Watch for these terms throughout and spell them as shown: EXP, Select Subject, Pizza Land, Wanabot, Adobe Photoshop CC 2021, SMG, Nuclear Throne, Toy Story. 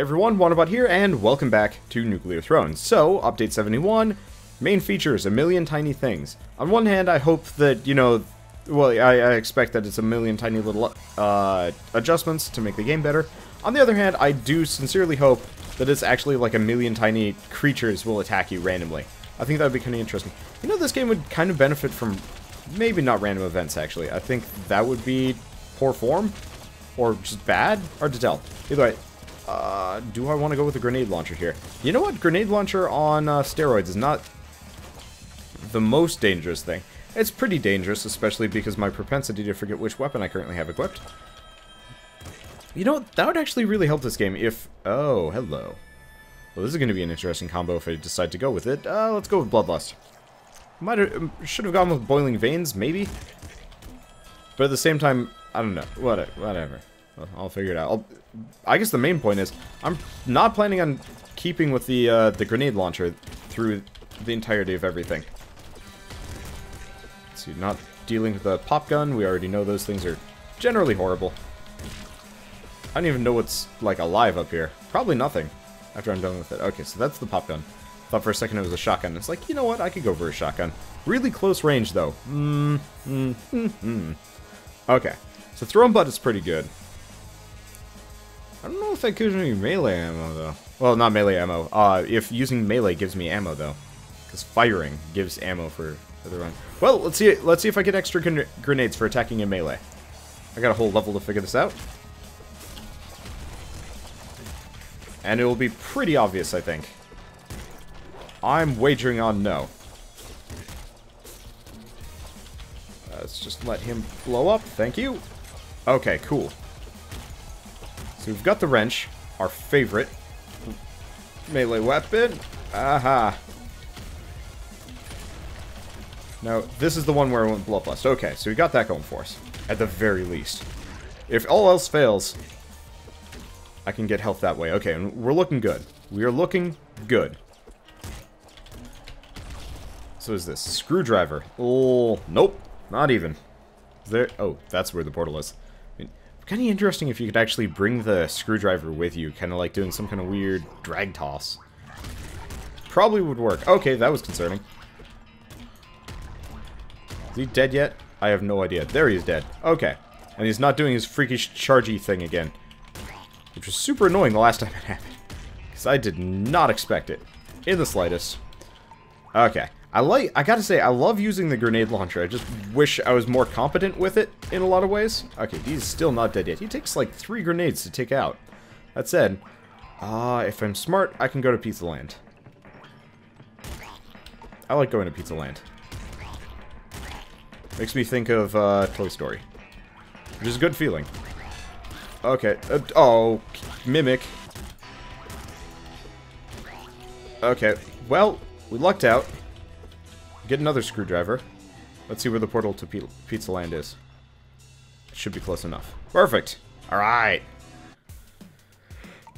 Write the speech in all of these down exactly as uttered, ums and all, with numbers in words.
Everyone, Wanabot here, and welcome back to Nuclear Throne. So, update seventy-one, main features, a million tiny things. On one hand, I hope that, you know, well, I, I expect that it's a million tiny little uh, adjustments to make the game better. On the other hand, I do sincerely hope that it's actually like a million tiny creatures will attack you randomly. I think that would be kind of interesting. You know, this game would kind of benefit from maybe not random events, actually. I think that would be poor form, or just bad, hard to tell. Either way. Uh, do I want to go with a grenade launcher here? You know what? Grenade launcher on uh, steroids is not the most dangerous thing. It's pretty dangerous, especially because my propensity to forget which weapon I currently have equipped. You know, that would actually really help this game if... Oh, hello. Well, this is going to be an interesting combo if I decide to go with it. Uh, let's go with Bloodlust. Might have... Should have gone with Boiling Veins, maybe? But at the same time, I don't know. Whatever. Whatever. I'll figure it out. I'll, I guess the main point is I'm not planning on keeping with the uh, the grenade launcher through the entirety of everything. Let's see, not dealing with the pop gun. We already know those things are generally horrible. I don't even know what's like alive up here. Probably nothing. After I'm done with it. Okay, so that's the pop gun. Thought for a second it was a shotgun. It's like, you know what? I could go for a shotgun. Really close range though. Mm, mm, mm, mm. Okay, so throwing butt is pretty good. I don't know if that gives me melee ammo, though. Well, not melee ammo. Uh, if using melee gives me ammo, though. Because firing gives ammo for, for the run. Well, let's see Let's see if I get extra gren grenades for attacking in melee. I got a whole level to figure this out. And it will be pretty obvious, I think. I'm wagering on no. Uh, let's just let him blow up. Thank you. Okay, cool. So we've got the wrench, our favorite melee weapon. Aha. Now, this is the one where I went Bloodlust. Okay, so we got that going for us, at the very least. If all else fails, I can get health that way. Okay, and we're looking good. We are looking good. So is this screwdriver? Oh, nope, not even. There. Oh, that's where the portal is. Kind of interesting if you could actually bring the screwdriver with you, kind of like doing some kind of weird drag toss. Probably would work. Okay, that was concerning. Is he dead yet? I have no idea. There he is, dead. Okay. And he's not doing his freakish chargy thing again. Which was super annoying the last time it happened. Because I did not expect it. In the slightest. Okay. I like, I gotta say, I love using the grenade launcher. I just wish I was more competent with it in a lot of ways. Okay, he's still not dead yet. He takes like three grenades to take out. That said, uh, if I'm smart, I can go to Pizza Land. I like going to Pizza Land. Makes me think of uh, Toy Story. Which is a good feeling. Okay, uh, oh, Mimic. Okay, well, we lucked out. Get another screwdriver. Let's see where the portal to P Pizza Land is. It should be close enough. Perfect. All right.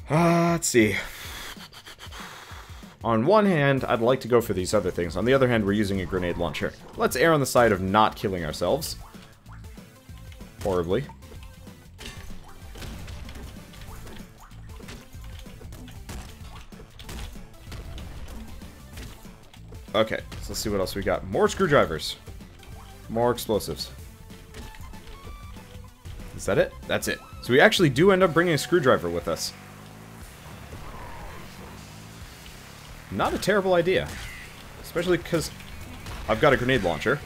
Uh, let's see. On one hand, I'd like to go for these other things. On the other hand, we're using a grenade launcher. Let's err on the side of not killing ourselves. Horribly. Okay, so let's see what else we got. More screwdrivers. More explosives. Is that it? That's it. So we actually do end up bringing a screwdriver with us. Not a terrible idea. Especially because I've got a grenade launcher.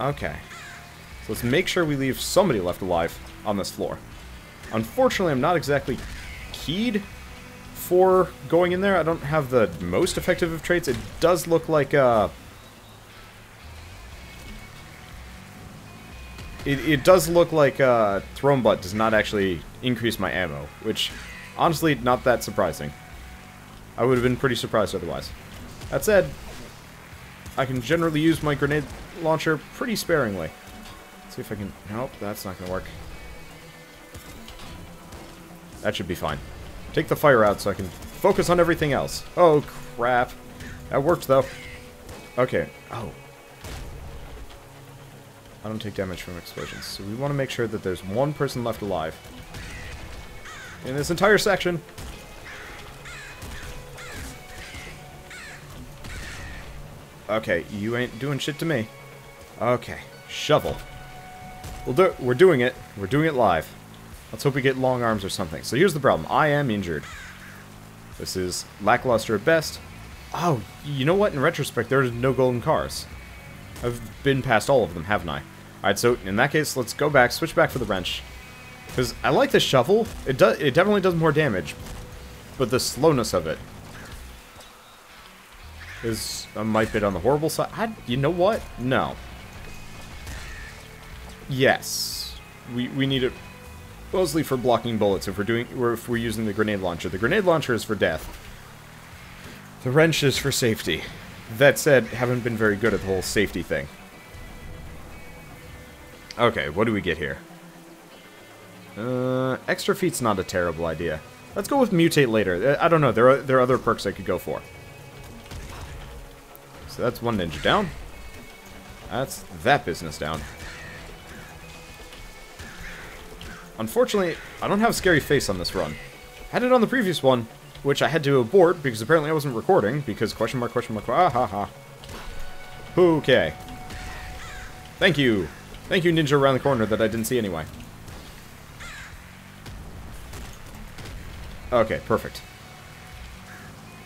Okay. So let's make sure we leave somebody left alive on this floor. Unfortunately, I'm not exactly keyed for going in there. I don't have the most effective of traits. It does look like uh it, it does look like uh Throne Butt does not actually increase my ammo, which honestly not that surprising. I would have been pretty surprised otherwise. That said, I can generally use my grenade launcher pretty sparingly. Let's see if I can... Nope, that's not gonna work. That should be fine. Take the fire out so I can focus on everything else. Oh, crap. That worked, though. Okay. Oh. I don't take damage from explosions, so we want to make sure that there's one person left alive in this entire section. Okay, you ain't doing shit to me. Okay, shovel. We'll do we're doing it. We're doing it live. Let's hope we get long arms or something. So here's the problem. I am injured. This is lackluster at best. Oh, you know what? In retrospect, there's no golden cars. I've been past all of them, haven't I? Alright, so in that case, let's go back, switch back for the wrench. Because I like the shovel. It, do it definitely does more damage. But the slowness of it is a might bit on the horrible side. I, you know what? No. Yes. We, we need it mostly for blocking bullets if we're, doing, or if we're using the grenade launcher. The grenade launcher is for death. The wrench is for safety. That said, haven't been very good at the whole safety thing. Okay, what do we get here? Uh, extra feet's not a terrible idea. Let's go with mutate later. I don't know, there are, there are other perks I could go for. So that's one ninja down. That's that business down. Unfortunately, I don't have Scary Face on this run. Had it on the previous one, which I had to abort because apparently I wasn't recording, because question mark, question mark, ah ha ha. Okay. Thank you. Thank you, ninja around the corner that I didn't see anyway. Okay, perfect.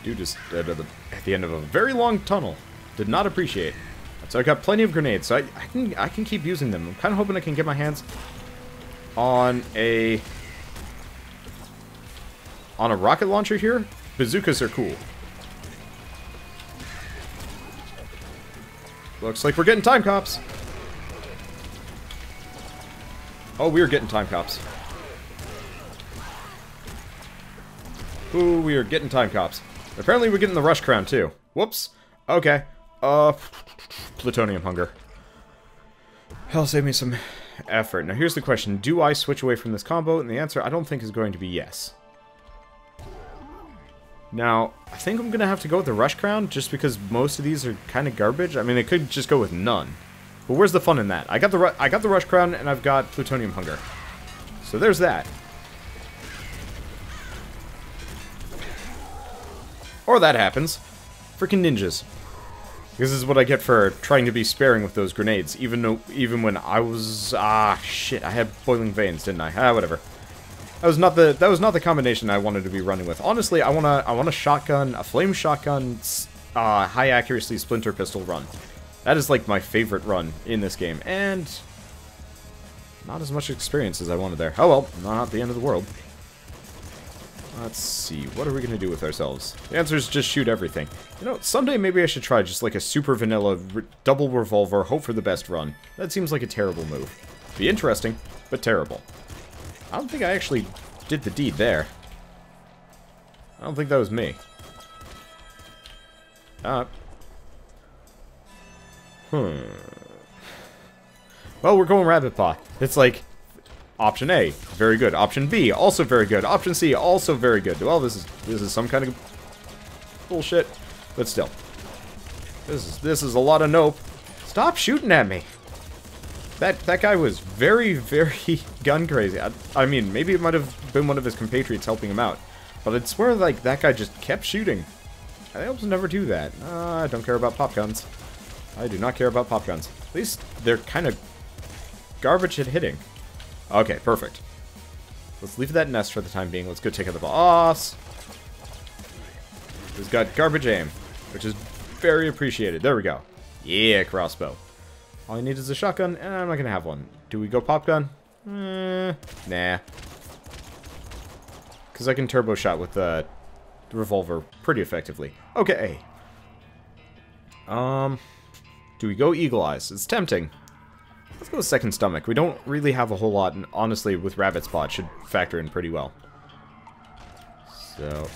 Dude is at the, at the end of a very long tunnel. Did not appreciate. So I got plenty of grenades, so I, I, can, I can keep using them. I'm kind of hoping I can get my hands on a... on a rocket launcher here? Bazookas are cool. Looks like we're getting time cops. Oh, we are getting time cops. Ooh, we are getting time cops. Apparently we're getting the rush crown too. Whoops. Okay. Uh, plutonium hunger. Hell, save me some effort. Now here's the question. Do I switch away from this combo? And the answer I don't think is going to be yes. Now, I think I'm going to have to go with the Rush Crown, just because most of these are kind of garbage. I mean, I could just go with none. But where's the fun in that? I got the, ru I got the Rush Crown, and I've got Plutonium Hunger. So there's that. Or that happens. Freaking ninjas. This is what I get for trying to be sparing with those grenades, even though, even when I was... Ah, shit, I had boiling veins, didn't I? Ah, whatever. That was not the that was not the combination I wanted to be running with. Honestly, I want to I want a shotgun, a flame shotgun, uh, high accuracy splinter pistol run. That is like my favorite run in this game, and not as much experience as I wanted there. Oh well, not the end of the world. Let's see, what are we gonna do with ourselves? The answer is just shoot everything. You know, someday maybe I should try just like a super vanilla re double revolver, hope for the best run. That seems like a terrible move. Be interesting, but terrible. I don't think I actually did the deed there. I don't think that was me. Uh. Hmm. Well, we're going rabbit paw. It's like, option A, very good. Option B, also very good. Option C, also very good. Well, this is this is some kind of bullshit, but still, this is this is a lot of nope. Stop shooting at me. That, that guy was very, very gun crazy. I, I mean, maybe it might have been one of his compatriots helping him out. But I'd swear, like, that guy just kept shooting. I almost never do that. Uh, I don't care about pop guns. I do not care about pop guns. At least they're kind of garbage at hitting. Okay, perfect. Let's leave that nest for the time being. Let's go take out the boss. He's got garbage aim, which is very appreciated. There we go. Yeah, crossbow. All I need is a shotgun, and I'm not going to have one. Do we go pop gun? Eh, nah. Because I can turbo shot with the revolver pretty effectively. Okay. Um, do we go eagle eyes? It's tempting. Let's go with second stomach. We don't really have a whole lot, and honestly, with rabbit spot, should factor in pretty well. So...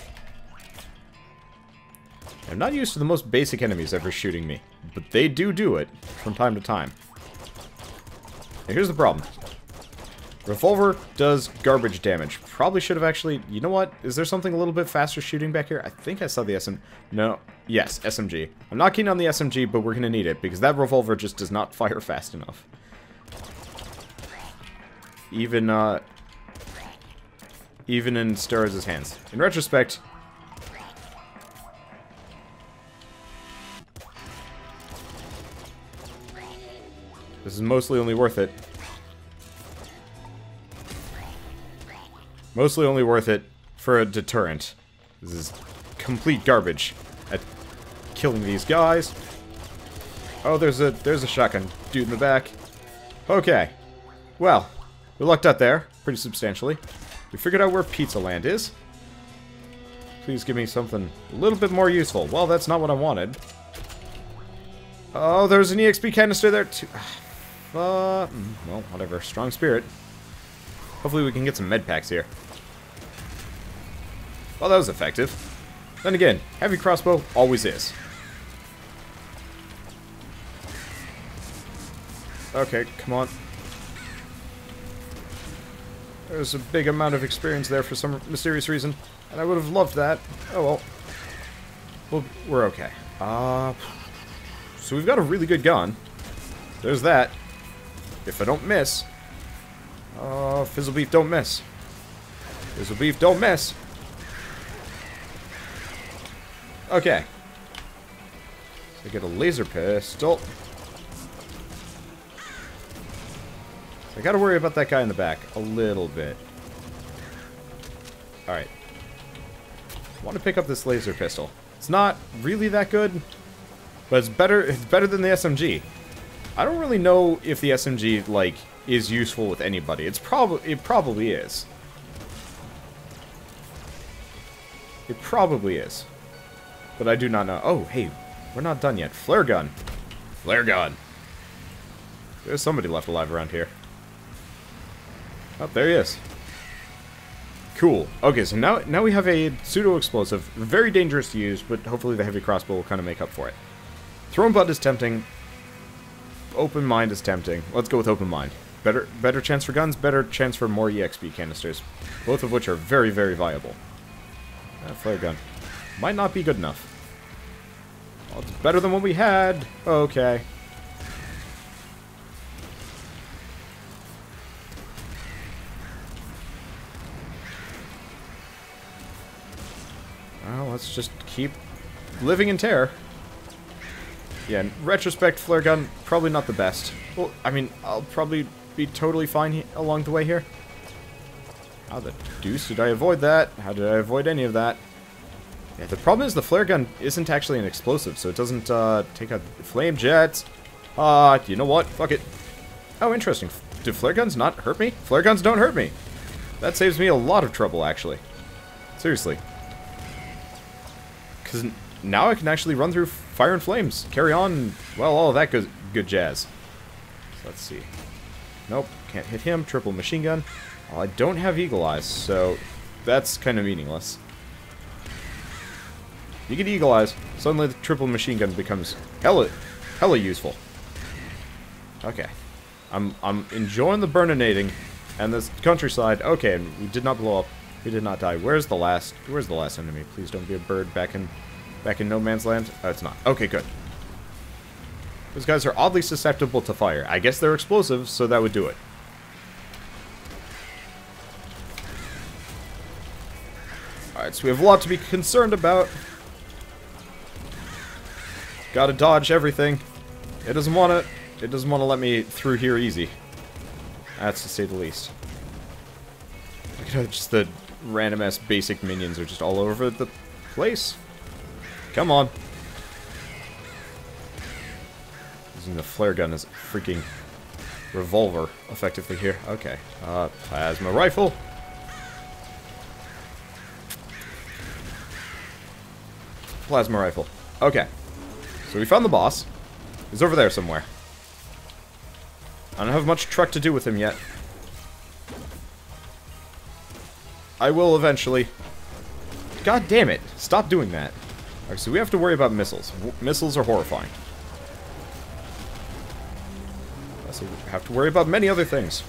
I'm not used to the most basic enemies ever shooting me, but they do do it from time to time. Now here's the problem. Revolver does garbage damage. Probably should have actually... You know what? Is there something a little bit faster shooting back here? I think I saw the S M... No. Yes, S M G. I'm not keen on the S M G, but we're going to need it, because that revolver just does not fire fast enough. Even, uh... Even in Steroids' hands. In retrospect... This is mostly only worth it. Mostly only worth it for a deterrent. This is complete garbage at killing these guys. Oh, there's a there's a shotgun dude in the back. Okay. Well, we lucked out there pretty substantially. We figured out where Pizza Land is. Please give me something a little bit more useful. Well, that's not what I wanted. Oh, there's an E X P canister there too. Uh, well, whatever. Strong spirit. Hopefully we can get some med packs here. Well, that was effective. Then again, heavy crossbow always is. Okay, come on. There's a big amount of experience there for some mysterious reason, and I would have loved that. Oh well. Well, we're okay. Uh, so we've got a really good gun. There's that. If I don't miss... Uh, Fizzle Beef, don't miss. Fizzle Beef, don't miss. Okay. So I get a laser pistol. So I gotta worry about that guy in the back a little bit. Alright. I want to pick up this laser pistol. It's not really that good, but it's better, it's better than the S M G. I don't really know if the S M G, like, is useful with anybody. It's probably it probably is. It probably is. But I do not know. Oh, hey, we're not done yet. Flare gun. Flare gun. There's somebody left alive around here. Oh, there he is. Cool. Okay, so now now we have a pseudo-explosive. Very dangerous to use, but hopefully the heavy crossbow will kind of make up for it. Thrown butt is tempting. Open mind is tempting. Let's go with open mind. Better better chance for guns, better chance for more E X P canisters. Both of which are very, very viable. Uh, flare gun. Might not be good enough. Well, it's better than what we had. Okay. Well, let's just keep living in terror. Yeah, in retrospect, flare gun, probably not the best. Well, I mean, I'll probably be totally fine along the way here. How the deuce did I avoid that? How did I avoid any of that? Yeah, the problem is the flare gun isn't actually an explosive, so it doesn't uh, take out flame jets. Uh, you know what? Fuck it. Oh, interesting. Do flare guns not hurt me? Flare guns don't hurt me. That saves me a lot of trouble, actually. Seriously. Because now I can actually run through fire and flames, carry on, well, all of that good, good jazz. So let's see. Nope, can't hit him. Triple machine gun. Well, I don't have eagle eyes, so that's kind of meaningless. You get eagle eyes, suddenly the triple machine gun becomes hella, hella useful. Okay. I'm, I'm enjoying the burninating and this countryside. Okay, and we did not blow up. We did not die. Where's the last, where's the last enemy? Please don't be a bird back in... Back in no man's land? Oh, it's not. Okay, good. Those guys are oddly susceptible to fire. I guess they're explosive, so that would do it. Alright, so we have a lot to be concerned about. Gotta dodge everything. It doesn't wanna... It doesn't wanna let me through here easy. That's to say the least. Look at how just the random-ass basic minions are just all over the place. Come on. Using the flare gun as a freaking revolver effectively here. Okay. Uh, plasma rifle. Plasma rifle. Okay. So we found the boss. He's over there somewhere. I don't have much truck to do with him yet. I will eventually. God damn it. Stop doing that. Alright, so we have to worry about missiles. W missiles are horrifying. So we have to worry about many other things.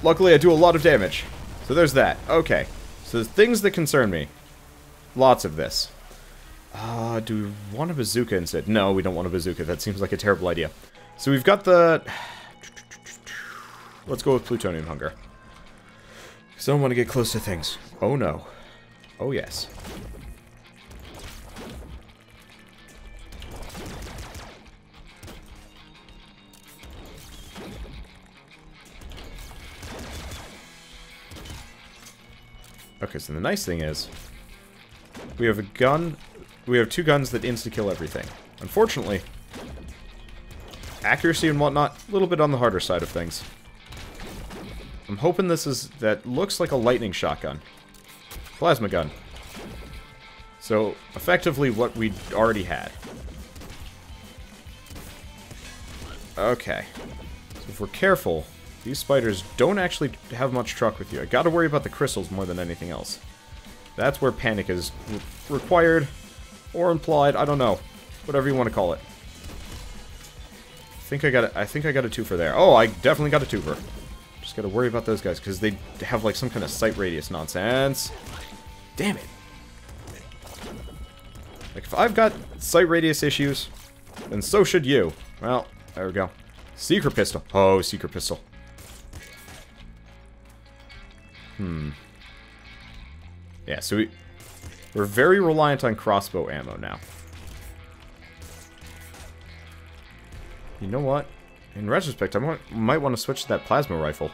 Luckily, I do a lot of damage. So there's that. Okay. So the things that concern me. Lots of this. Uh, do we want a bazooka instead? No, we don't want a bazooka. That seems like a terrible idea. So we've got the... Let's go with plutonium hunger. Because I don't want to get close to things. Oh no. Oh, yes. Okay, so the nice thing is, we have a gun, we have two guns that insta-kill everything. Unfortunately, accuracy and whatnot, a little bit on the harder side of things. I'm hoping this is, that looks like a lightning shotgun. Plasma gun. So, effectively what we already had. Okay. So if we're careful, these spiders don't actually have much truck with you. I gotta worry about the crystals more than anything else. That's where panic is re required, or implied, I don't know. Whatever you want to call it. I think I got a, I think I got a twofer there. Oh, I definitely got a twofer. Just gotta worry about those guys, because they have like some kind of sight radius nonsense. Damn it. Like, if I've got sight radius issues, then so should you. Well, there we go. Secret pistol. Oh, secret pistol. Hmm. Yeah, so we, we're very reliant on crossbow ammo now. You know what? In retrospect, I might, might want to switch to that plasma rifle.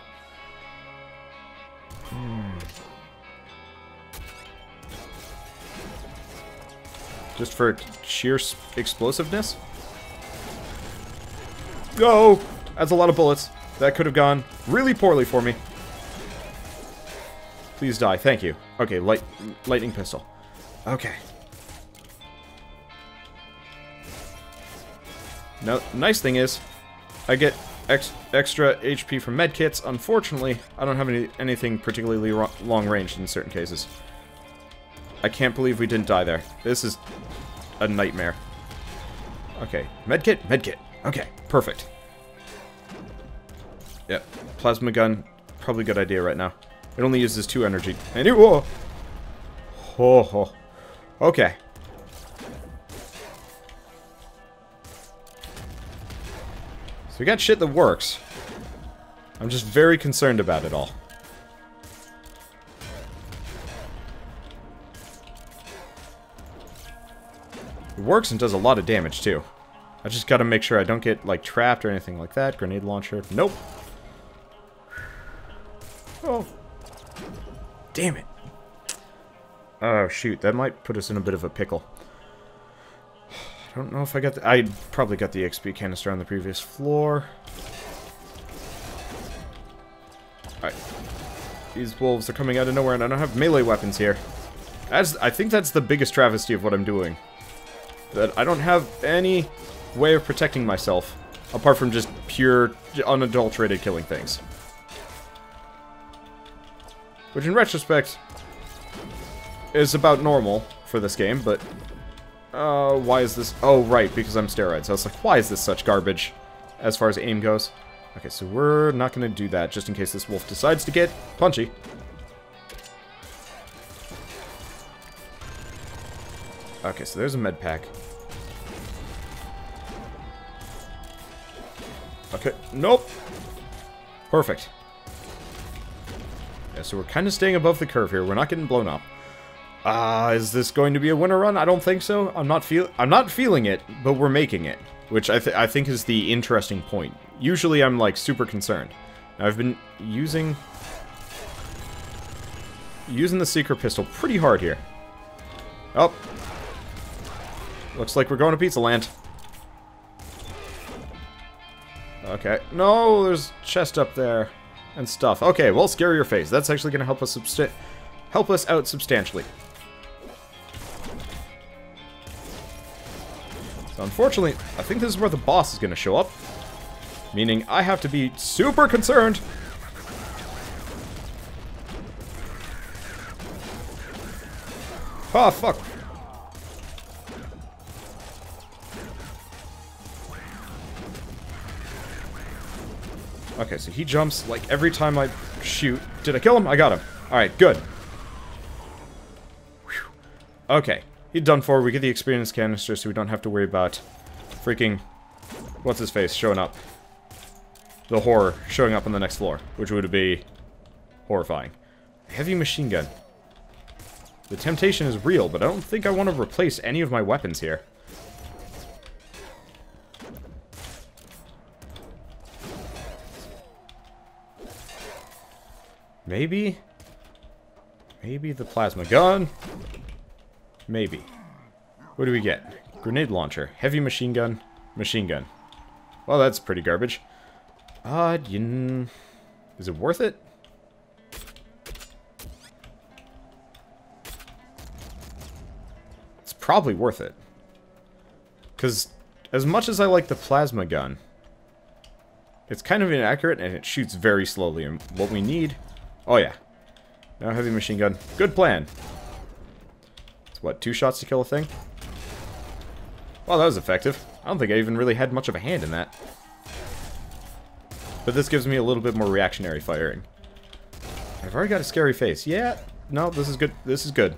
Hmm. Just for sheer explosiveness? Go! Oh, that's a lot of bullets. That could have gone really poorly for me. Please die. Thank you. Okay, light, lightning pistol. Okay. Now, nice thing is, I get ex extra H P from medkits. Unfortunately, I don't have any anything particularly long-ranged in certain cases. I can't believe we didn't die there. This is a nightmare. Okay, medkit, medkit. Okay, perfect. Yep, plasma gun, probably a good idea right now. It only uses two energy. And it, whoa! Ho ho. Okay. So we got shit that works. I'm just very concerned about it all. It works and does a lot of damage too. I just gotta make sure I don't get, like, trapped or anything like that. Grenade launcher. Nope. Oh. Damn it. Oh, shoot. That might put us in a bit of a pickle. I don't know if I got the... I probably got the X P canister on the previous floor. Alright. These wolves are coming out of nowhere, and I don't have melee weapons here. That's, I think that's the biggest travesty of what I'm doing. That I don't have any... way of protecting myself, apart from just pure, unadulterated killing things. Which, in retrospect, is about normal for this game, but... Uh, why is this... Oh, right, because I'm steroids. I was like, why is this such garbage, as far as aim goes? Okay, so we're not going to do that, just in case this wolf decides to get punchy. Okay, so there's a med pack. Okay, nope. Perfect. Yeah, so we're kind of staying above the curve here. We're not getting blown up. Ah, uh, is this going to be a winner run? I don't think so. I'm not feel I'm not feeling it, but we're making it, which I th I think is the interesting point. Usually I'm like super concerned. Now, I've been using using the secret pistol pretty hard here. Oh. Looks like we're going to Pizza Land. Okay. No, there's chest up there and stuff. Okay, well, scare your face. That's actually going to help us subst- help us out substantially. So unfortunately, I think this is where the boss is going to show up, meaning I have to be super concerned. Oh, fuck. Okay, so he jumps, like, every time I shoot. Did I kill him? I got him. Alright, good. Whew. Okay, he's done for. We get the experience canister, so we don't have to worry about freaking... What's-his-face showing up. The horror showing up on the next floor, which would be horrifying. Heavy machine gun. The temptation is real, but I don't think I want to replace any of my weapons here. Maybe? Maybe the plasma gun? Maybe. What do we get? Grenade launcher. Heavy machine gun. Machine gun. Well, that's pretty garbage. Uh, you... Is it worth it? It's probably worth it. Because as much as I like the plasma gun, it's kind of inaccurate and it shoots very slowly. And what we need... Oh, yeah. Now heavy machine gun. Good plan. It's what, two shots to kill a thing? Well, that was effective. I don't think I even really had much of a hand in that. But this gives me a little bit more reactionary firing. I've already got a scary face. Yeah, no, this is good. This is good.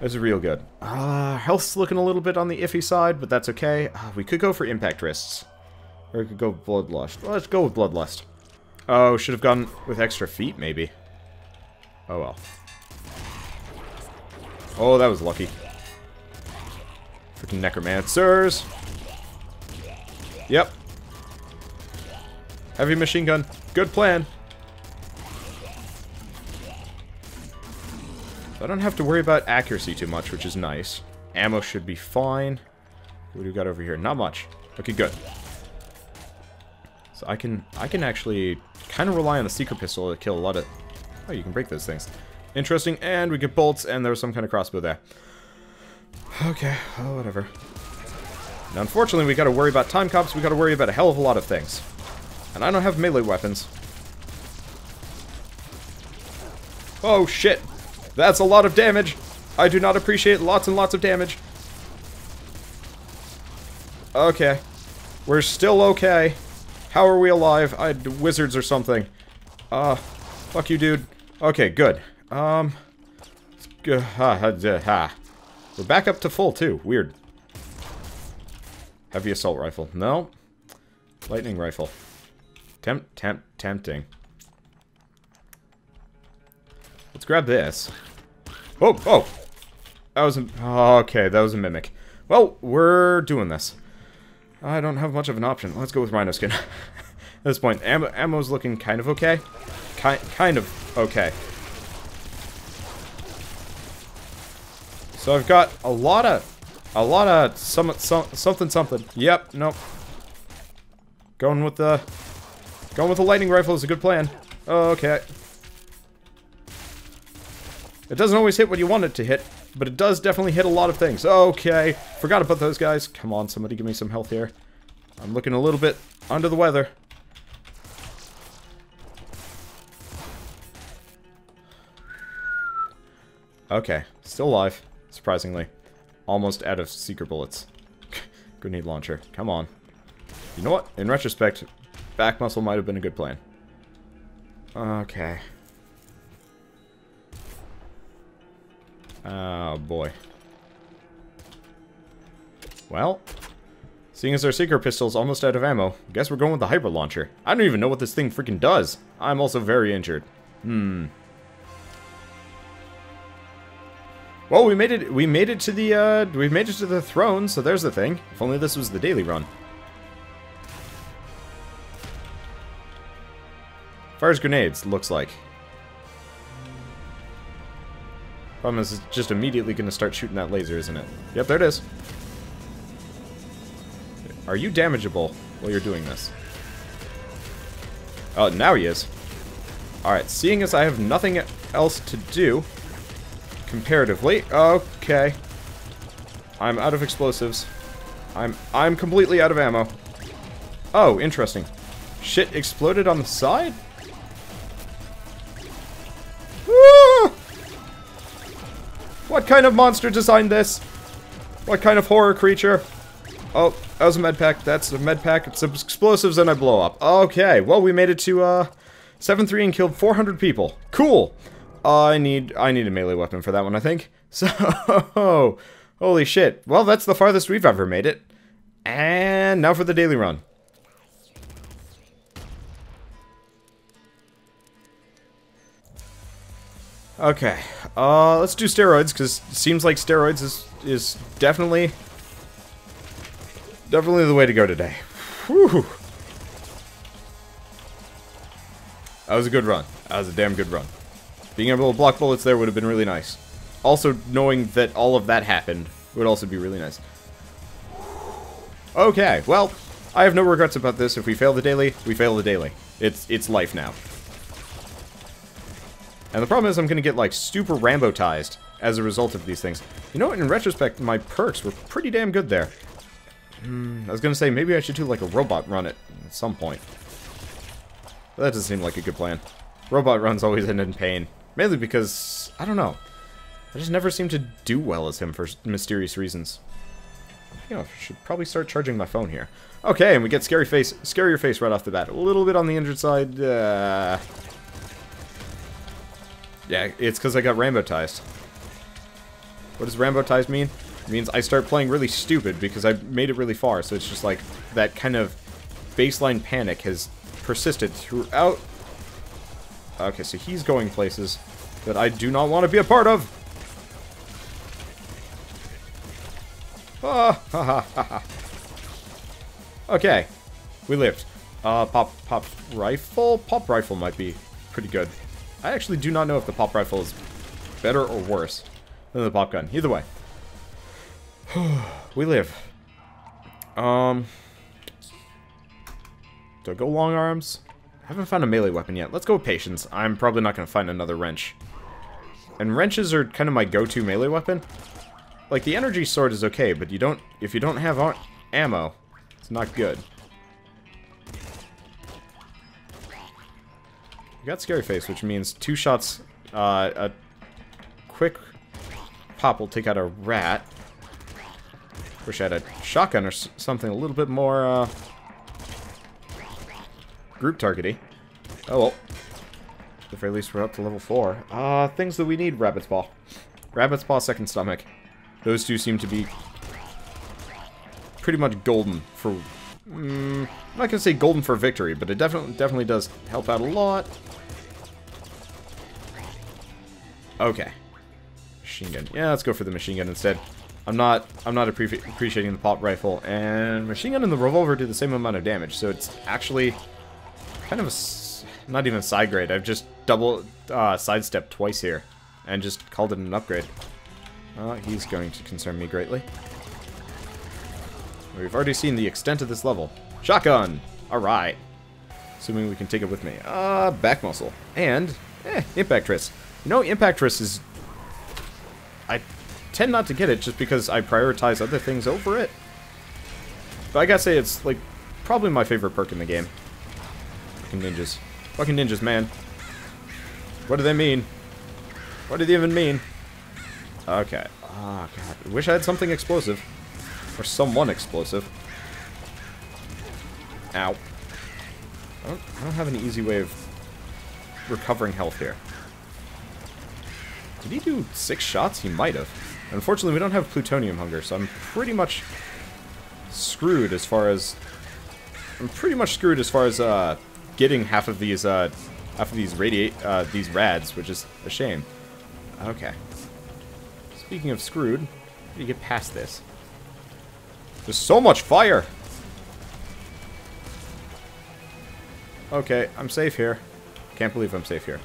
This is real good. Uh, health's looking a little bit on the iffy side, but that's okay. Uh, we could go for impact wrists. Or we could go bloodlust. Well, let's go with bloodlust. Oh, should have gone with extra feet, maybe. Oh, well. Oh, that was lucky. Freaking necromancers. Yep. Heavy machine gun. Good plan. So I don't have to worry about accuracy too much, which is nice. Ammo should be fine. What do we got over here? Not much. Okay, good. So I can I can actually kind of rely on the secret pistol to kill a lot of... Oh, you can break those things. Interesting. And we get bolts, and there was some kind of crossbow there. Okay. Oh, whatever. Now, unfortunately, we got to worry about time cops. We got to worry about a hell of a lot of things. And I don't have melee weapons. Oh, shit. That's a lot of damage. I do not appreciate lots and lots of damage. Okay. We're still okay. How are we alive? I wizards or something. Uh, fuck you, dude. Okay, good. Um, we're back up to full, too. Weird. Heavy assault rifle. No. Lightning rifle. Tempt, tempt, tempting. Let's grab this. Oh, oh! That was a... Oh, okay, that was a mimic. Well, we're doing this. I don't have much of an option. Let's go with Rhino Skin. At this point, ammo, ammo's looking kind of okay. Ki kind of okay. So I've got a lot of... A lot of... Some, some, something, something. Yep, nope. Going with the... Going with the lightning rifle is a good plan. Oh, okay. It doesn't always hit what you want it to hit, but it does definitely hit a lot of things. Okay. Forgot about those guys. Come on, somebody give me some health here. I'm looking a little bit under the weather. Okay. Still alive, surprisingly. Almost out of secret bullets. Grenade launcher. Come on. You know what? In retrospect... Back muscle might have been a good plan. Okay. Oh, boy. Well, seeing as our secret pistol's almost out of ammo, guess we're going with the hyper launcher. I don't even know what this thing freaking does. I'm also very injured. Hmm. Well, we made it. We made it to the. Uh, we made it to the throne. So there's the thing. If only this was the daily run. Fires grenades, looks like. Problem is, it's just immediately going to start shooting that laser, isn't it? Yep, there it is. Are you damageable while you're doing this? Oh, now he is. Alright, seeing as I have nothing else to do, comparatively... Okay. I'm out of explosives. I'm, I'm completely out of ammo. Oh, interesting. Shit exploded on the side? What kind of monster designed this? What kind of horror creature? Oh, that was a med pack. That's a med pack. It's explosives and I blow up. Okay, well, we made it to uh, seven three and killed four hundred people. Cool. Uh, I need I need a melee weapon for that one, I think. So, holy shit. Well, that's the farthest we've ever made it. And now for the daily run. Okay, uh, let's do steroids, because it seems like steroids is, is definitely, definitely the way to go today. Whew. That was a good run. That was a damn good run. Being able to block bullets there would have been really nice. Also, knowing that all of that happened would also be really nice. Okay, well, I have no regrets about this. If we fail the daily, we fail the daily. It's it's life now. And the problem is I'm going to get, like, super Rambo-tized as a result of these things. You know what? In retrospect, my perks were pretty damn good there. Mm, I was going to say, maybe I should do, like, a robot run at some point. But that doesn't seem like a good plan. Robot runs always end in pain. Mainly because, I don't know. I just never seem to do well as him for mysterious reasons. You know, I should probably start charging my phone here. Okay, and we get scary face, scarier face right off the bat. A little bit on the injured side. Uh... Yeah, it's because I got Rambo-tized. What does Rambo-tized mean? It means I start playing really stupid because I made it really far, so it's just like that kind of baseline panic has persisted throughout. Okay, so he's going places that I do not want to be a part of! Ah, ha, ha, ha, ha. Okay, we lived. Uh, pop, pop rifle? Pop rifle might be pretty good. I actually do not know if the pop rifle is better or worse than the pop gun. Either way. We live. Um, do I go long arms? I haven't found a melee weapon yet. Let's go with patience. I'm probably not going to find another wrench. And wrenches are kind of my go-to melee weapon. Like, the energy sword is okay, but you don't, if you don't have ammo, it's not good. We got Scary Face, which means two shots, uh, a quick pop will take out a rat. Wish I had a shotgun or something a little bit more, uh, group targety. Oh well. At the very least, we're up to level four. Uh, things that we need, Rabbit's Paw. Rabbit's Paw, Second Stomach. Those two seem to be pretty much golden for, mm, I'm not gonna say golden for victory, but it definitely, definitely does help out a lot. Okay. Machine gun. Yeah, let's go for the machine gun instead. I'm not I'm not appreciating the pop rifle. And machine gun and the revolver do the same amount of damage, so it's actually kind of a, not even a side grade. I've just double uh, sidestepped twice here and just called it an upgrade. Uh, he's going to concern me greatly. We've already seen the extent of this level. Shotgun! Alright. Assuming we can take it with me. Uh, back muscle. And, eh, impact wrist. You know, impact wrist is... I tend not to get it just because I prioritize other things over it. But I gotta say, it's, like, probably my favorite perk in the game. Fucking ninjas. Fucking ninjas, man. What do they mean? What do they even mean? Okay. Oh, God. I wish I had something explosive. Or someone explosive. Ow. I don't, I don't have an easy way of recovering health here. Did he do six shots? He might have. Unfortunately, we don't have plutonium hunger, so I'm pretty much screwed as far as... I'm pretty much screwed as far as uh, getting half of these uh, half of these radiate uh, these rads, which is a shame. Okay. Speaking of screwed, how do you get past this? There's so much fire! Okay, I'm safe here. Can't believe I'm safe here.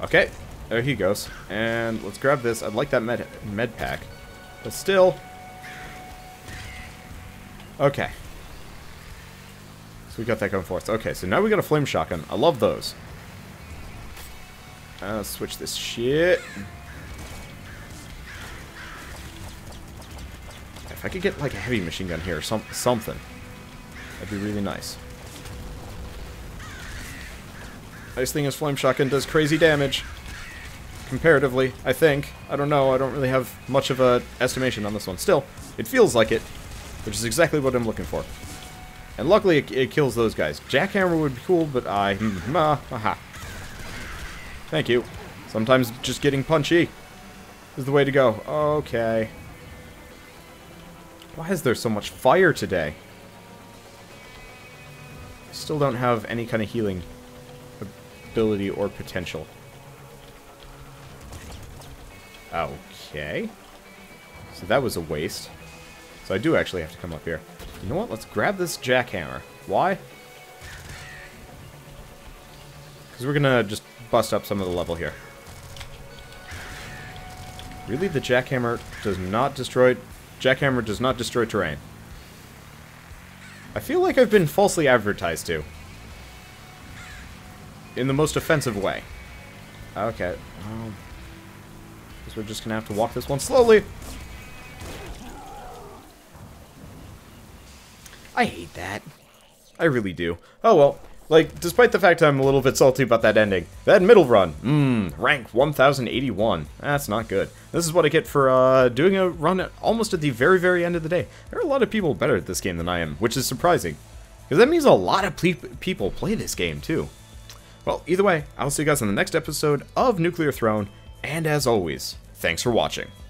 Okay, there he goes. And let's grab this. I'd like that med, med pack. But still... Okay. So we got that going for us. Okay, so now we got a flame shotgun. I love those. Uh, let's switch this shit. I could get, like, a heavy machine gun here or some something. That'd be really nice. Nice thing is flame shotgun does crazy damage. Comparatively, I think. I don't know. I don't really have much of a estimation on this one. Still, it feels like it, which is exactly what I'm looking for. And luckily, it, it kills those guys. Jackhammer would be cool, but I... Uh, aha. Thank you. Sometimes just getting punchy is the way to go. Okay. Why is there so much fire today? I still don't have any kind of healing ability or potential. Okay. So that was a waste. So I do actually have to come up here. You know what? Let's grab this jackhammer. Why? Because we're gonna just bust up some of the level here. Really, the jackhammer does not destroy... Jackhammer does not destroy terrain. I feel like I've been falsely advertised to. In the most offensive way. Okay. Um, guess we're just gonna have to walk this one slowly. I hate that. I really do. Oh well. Like, despite the fact I'm a little bit salty about that ending, that middle run, mmm, rank one thousand eighty-one. That's not good. This is what I get for uh, doing a run at almost at the very, very end of the day. There are a lot of people better at this game than I am, which is surprising. Because that means a lot of pe people play this game, too. Well, either way, I'll see you guys in the next episode of Nuclear Throne, and as always, thanks for watching.